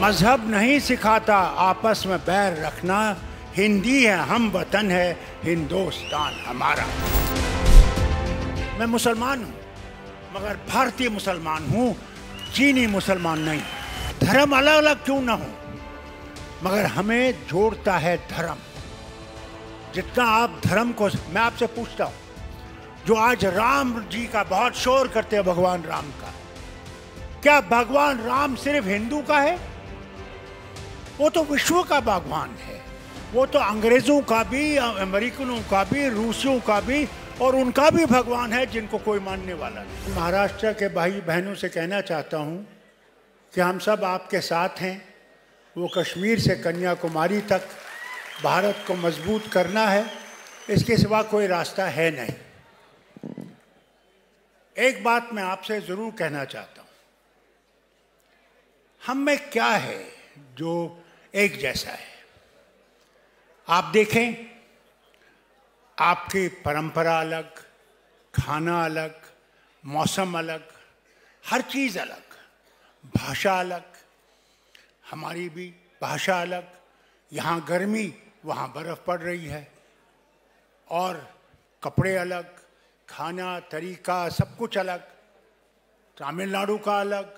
मजहब नहीं सिखाता आपस में बैर रखना। हिंदी है, हम वतन है, हिंदुस्तान हमारा। मैं मुसलमान हूँ मगर भारतीय मुसलमान हूँ, चीनी मुसलमान नहीं। धर्म अलग अलग क्यों ना हो मगर हमें जोड़ता है धर्म। जितना आप धर्म को, मैं आपसे पूछता हूँ, जो आज राम जी का बहुत शोर करते हैं, भगवान राम का, क्या भगवान राम सिर्फ हिंदू का है? वो तो विश्व का भगवान है। वो तो अंग्रेजों का भी, अमेरिकनों का भी, रूसियों का भी और उनका भी भगवान है जिनको कोई मानने वाला नहीं। महाराष्ट्र के भाई बहनों से कहना चाहता हूँ कि हम सब आपके साथ हैं। वो कश्मीर से कन्याकुमारी तक भारत को मजबूत करना है, इसके सिवा कोई रास्ता है नहीं। एक बात मैं आपसे ज़रूर कहना चाहता हूँ, हम में क्या है जो एक जैसा है? आप देखें, आपकी परंपरा अलग, खाना अलग, मौसम अलग, हर चीज़ अलग, भाषा अलग, हमारी भी भाषा अलग। यहाँ गर्मी, वहाँ बर्फ़ पड़ रही है, और कपड़े अलग, खाना, तरीका, सब कुछ अलग। तमिलनाडु का अलग,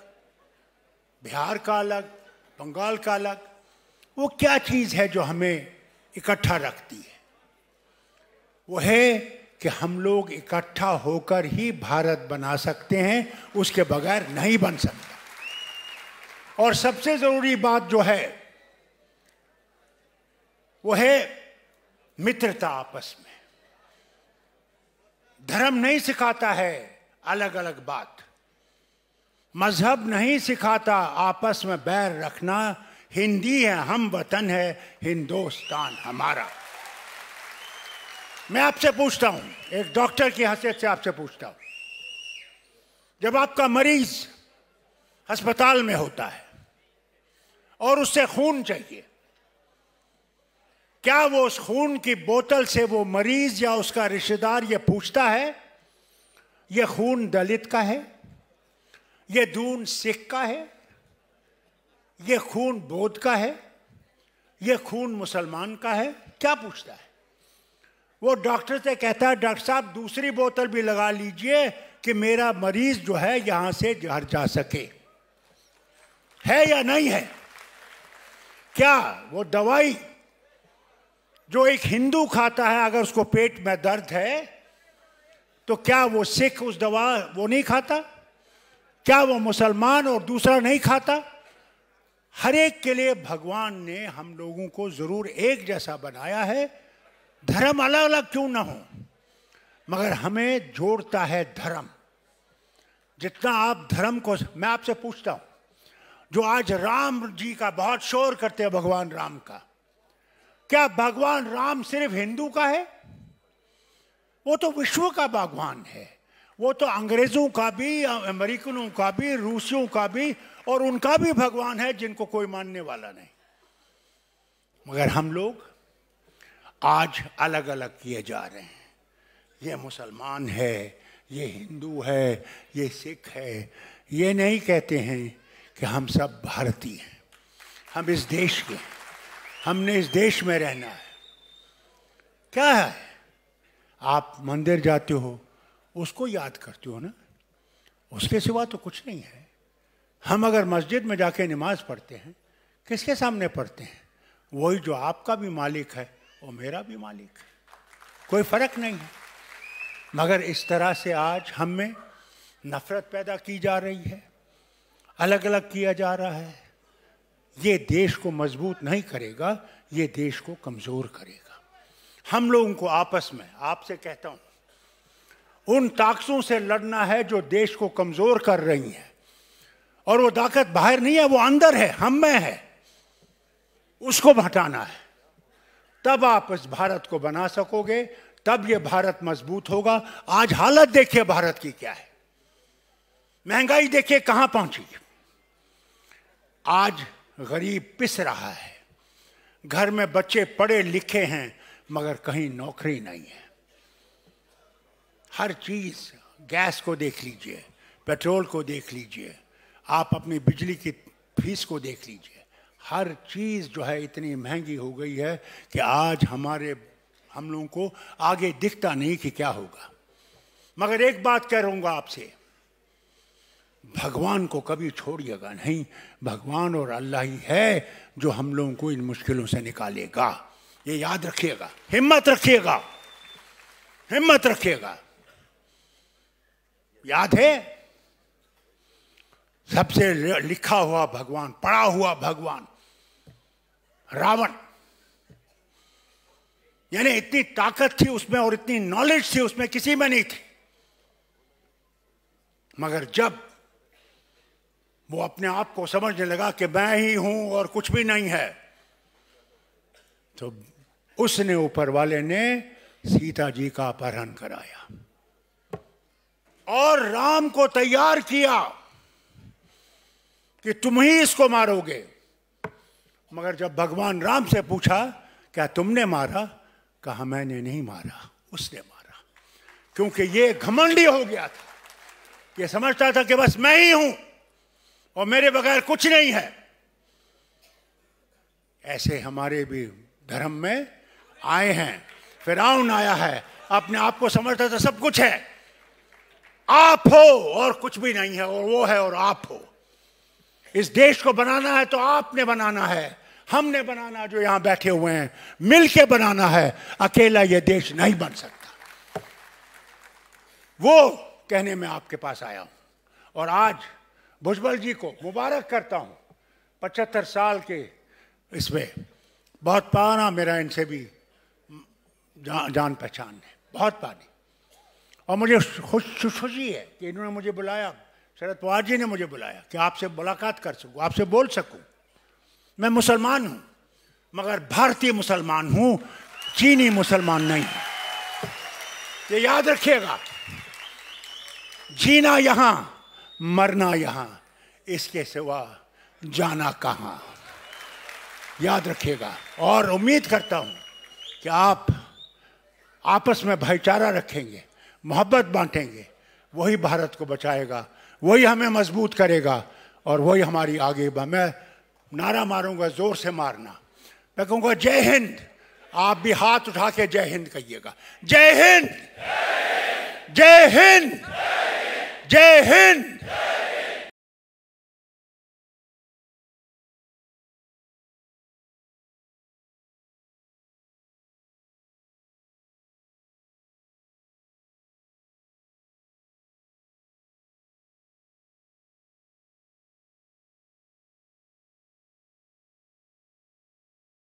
बिहार का अलग, बंगाल का अलग। वो क्या चीज़ है जो हमें इकट्ठा रखती है? वो है कि हम लोग इकट्ठा होकर ही भारत बना सकते हैं, उसके बगैर नहीं बन सकता। और सबसे ज़रूरी बात जो है वो है मित्रता आपस में। धर्म नहीं सिखाता है अलग अलग बात, मजहब नहीं सिखाता आपस में बैर रखना। हिंदी है, हम वतन है, हिंदुस्तान हमारा। मैं आपसे पूछता हूँ, एक डॉक्टर की हैसियत से आपसे पूछता हूँ, जब आपका मरीज अस्पताल में होता है और उससे खून चाहिए, क्या वो उस खून की बोतल से वो मरीज या उसका रिश्तेदार ये पूछता है ये खून दलित का है, ये दून सिख का है, ये खून बौद्ध का है, ये खून मुसलमान का है? क्या पूछता है? वो डॉक्टर से कहता है, डॉक्टर साहब दूसरी बोतल भी लगा लीजिए कि मेरा मरीज जो है यहाँ से घर जा सके। है या नहीं है? क्या वो दवाई जो एक हिंदू खाता है, अगर उसको पेट में दर्द है, तो क्या वो सिख उस दवा वो नहीं खाता? क्या वो मुसलमान और दूसरा नहीं खाता? हर एक के लिए भगवान ने हम लोगों को ज़रूर एक जैसा बनाया है। धर्म अलग अलग क्यों ना हो मगर हमें जोड़ता है धर्म। जितना आप धर्म को, मैं आपसे पूछता हूँ, जो आज राम जी का बहुत शोर करते हैं, भगवान राम का, क्या भगवान राम सिर्फ हिंदू का है? वो तो विश्व का भगवान है। वो तो अंग्रेज़ों का भी, अमेरिकनों का भी, रूसियों का भी और उनका भी भगवान है जिनको कोई मानने वाला नहीं। मगर हम लोग आज अलग अलग किए जा रहे हैं। ये मुसलमान है, ये हिंदू है, ये सिख है। ये नहीं कहते हैं कि हम सब भारतीय हैं, हम इस देश के हैं, हमने इस देश में रहना है। क्या है, आप मंदिर जाते हो उसको याद करते हो ना, उसके सिवा तो कुछ नहीं है। हम अगर मस्जिद में जाके नमाज पढ़ते हैं, किसके सामने पढ़ते हैं? वही जो आपका भी मालिक है और मेरा भी मालिक है, कोई फ़र्क नहीं है। मगर इस तरह से आज हम में नफ़रत पैदा की जा रही है, अलग अलग किया जा रहा है। ये देश को मजबूत नहीं करेगा, ये देश को कमज़ोर करेगा। हम लोगों को आपस में, आपसे कहता हूँ, उन ताकतों से लड़ना है जो देश को कमज़ोर कर रही हैं। और वो ताकत बाहर नहीं है, वो अंदर है, हम में है। उसको हटाना है, तब आप इस भारत को बना सकोगे, तब ये भारत मजबूत होगा। आज हालत देखिए भारत की क्या है, महंगाई देखिए कहाँ पहुँची। आज गरीब पिस रहा है, घर में बच्चे पढ़े लिखे हैं मगर कहीं नौकरी नहीं है। हर चीज़, गैस को देख लीजिए, पेट्रोल को देख लीजिए, आप अपनी बिजली की फीस को देख लीजिए, हर चीज़ जो है इतनी महंगी हो गई है कि आज हम लोगों को आगे दिखता नहीं कि क्या होगा। मगर एक बात कह रहूँगा आपसे, भगवान को कभी छोड़िएगा नहीं। भगवान और अल्लाह ही है जो हम लोगों को इन मुश्किलों से निकालेगा, ये याद रखिएगा। हिम्मत रखिएगा, हिम्मत रखिएगा। याद है सबसे लिखा हुआ भगवान, पढ़ा हुआ भगवान रावण, यानी इतनी ताकत थी उसमें और इतनी नॉलेज थी उसमें, किसी में नहीं थी। मगर जब वो अपने आप को समझने लगा कि मैं ही हूं और कुछ भी नहीं है, तो उसने, ऊपर वाले ने सीता जी का अपहरण कराया और राम को तैयार किया कि तुम ही इसको मारोगे। मगर जब भगवान राम से पूछा क्या तुमने मारा, कहा मैंने नहीं मारा, उसने मारा, क्योंकि ये घमंडी हो गया था। ये समझता था कि बस मैं ही हूं और मेरे बगैर कुछ नहीं है। ऐसे हमारे भी धर्म में आए हैं। फिरौन आया है, अपने आप को समझता था सब कुछ है, आप हो और कुछ भी नहीं है, और वो है और आप हो। इस देश को बनाना है तो आपने बनाना है, हमने बनाना, जो यहां बैठे हुए हैं, मिलके बनाना है। अकेला ये देश नहीं बन सकता। वो कहने में आपके पास आया हूं और आज भुजबल जी को मुबारक करता हूं 75 साल के इसमें। बहुत पुराना मेरा इनसे भी जान पहचान है, बहुत पुरानी। और मुझे खुशी है कि इन्होंने मुझे बुलाया, शरद पवार जी ने मुझे बुलाया कि आपसे मुलाकात कर सकूं, आपसे बोल सकूं। मैं मुसलमान हूं मगर भारतीय मुसलमान हूं, चीनी मुसलमान नहीं हूं, ये याद रखिएगा। जीना यहां, मरना यहां, इसके सिवा जाना कहां, याद रखिएगा। और उम्मीद करता हूं कि आप आपस में भाईचारा रखेंगे, मोहब्बत बांटेंगे। वही भारत को बचाएगा, वही हमें मजबूत करेगा और वही हमारी आगे। मैं नारा मारूंगा, जोर से मारना, मैं कहूँगा जय हिंद। आप भी हाथ उठा के जय हिंद कहिएगा। जय हिंद, जय हिंद, जय हिंद, जय हिंद।